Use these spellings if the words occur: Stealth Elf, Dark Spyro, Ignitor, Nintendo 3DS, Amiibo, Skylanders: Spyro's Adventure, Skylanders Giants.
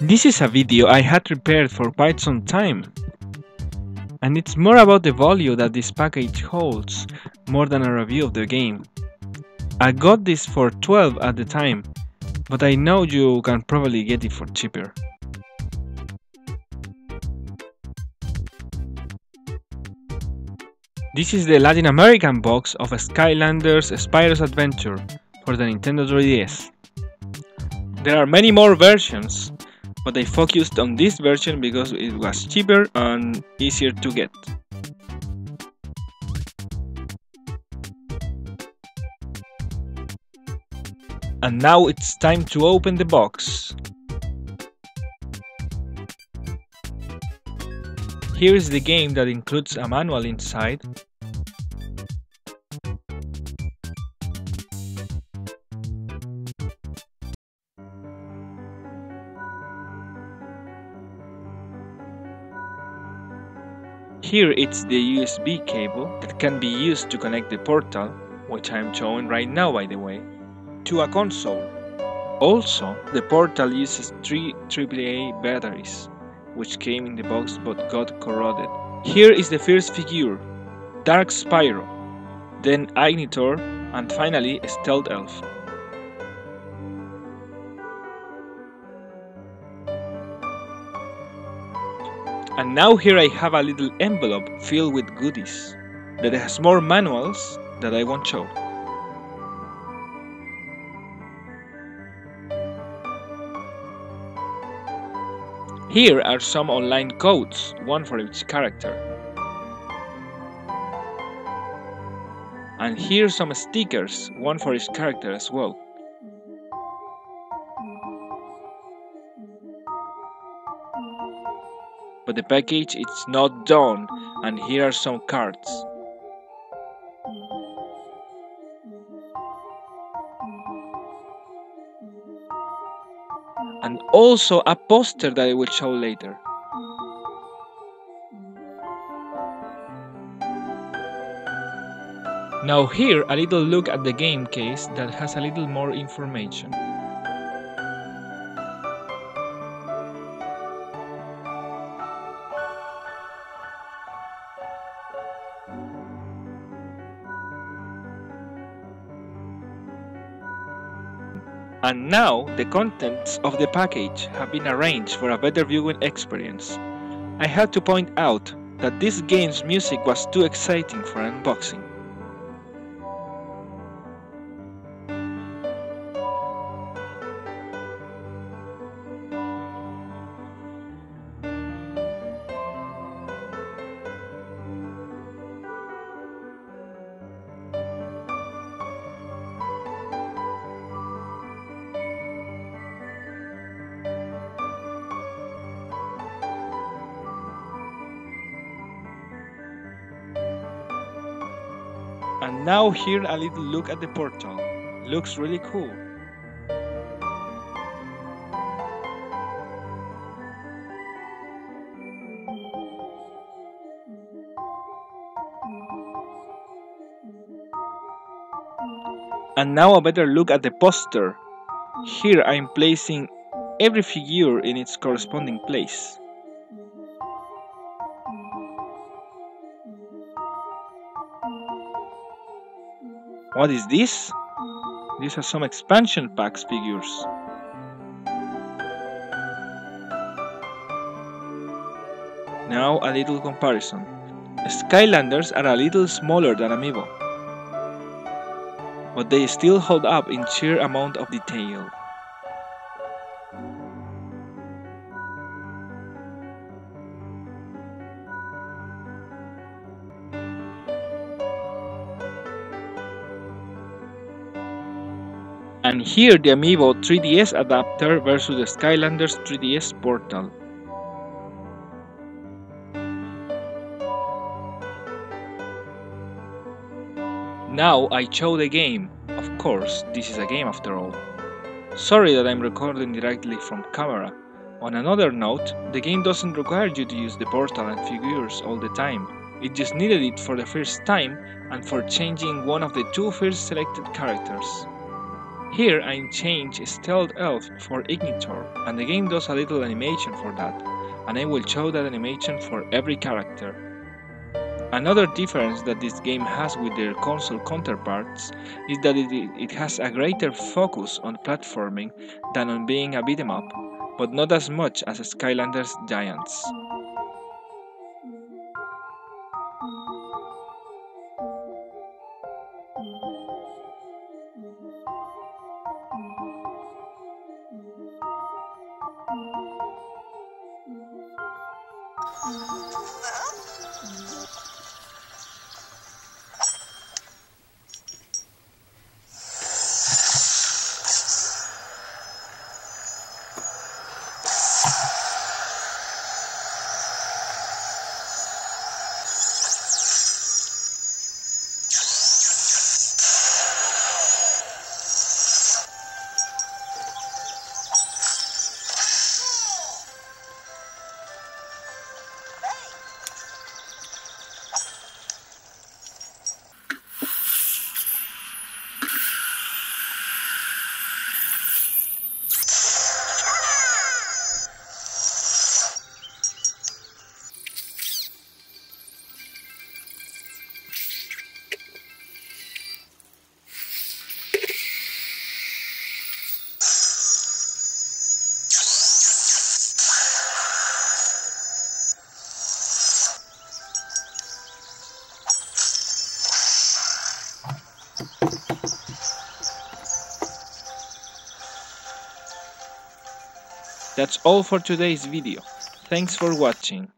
This is a video I had prepared for quite some time, and it's more about the value that this package holds more than a review of the game. I got this for $12 at the time, but I know you can probably get it for cheaper. This is the Latin American box of Skylanders: Spyro's Adventure for the Nintendo 3DS. There are many more versions, but they focused on this version because it was cheaper and easier to get. And now it's time to open the box. Here is the game that includes a manual inside. Here it's the USB cable that can be used to connect the portal, which I am showing right now by the way, to a console. Also, the portal uses 3 AAA batteries, which came in the box but got corroded. Here is the first figure, Dark Spyro, then Ignitor, and finally Stealth Elf. And now here I have a little envelope filled with goodies that has more manuals that I won't show. Here are some online codes, one for each character. And here some stickers, one for each character as well. But the package is not done, and here are some cards. And also a poster that I will show later. Now here a little look at the game case that has a little more information. And now the contents of the package have been arranged for a better viewing experience. I had to point out that this game's music was too exciting for an unboxing. And now here a little look at the portal. Looks really cool. And now a better look at the poster. Here I am placing every figure in its corresponding place. What is this? These are some expansion packs figures. Now a little comparison. Skylanders are a little smaller than Amiibo, but they still hold up in sheer amount of detail. And here the Amiibo 3DS adapter versus the Skylanders 3DS portal. Now I show the game. Of course, this is a game after all. Sorry that I'm recording directly from camera. On another note, the game doesn't require you to use the portal and figures all the time. It just needed it for the first time and for changing one of the two first selected characters. Here I change Stealth Elf for Ignitor, and the game does a little animation for that, and I will show that animation for every character. Another difference that this game has with their console counterparts is that it has a greater focus on platforming than on being a beat'em up, but not as much as Skylanders Giants. That's all for today's video. Thanks for watching.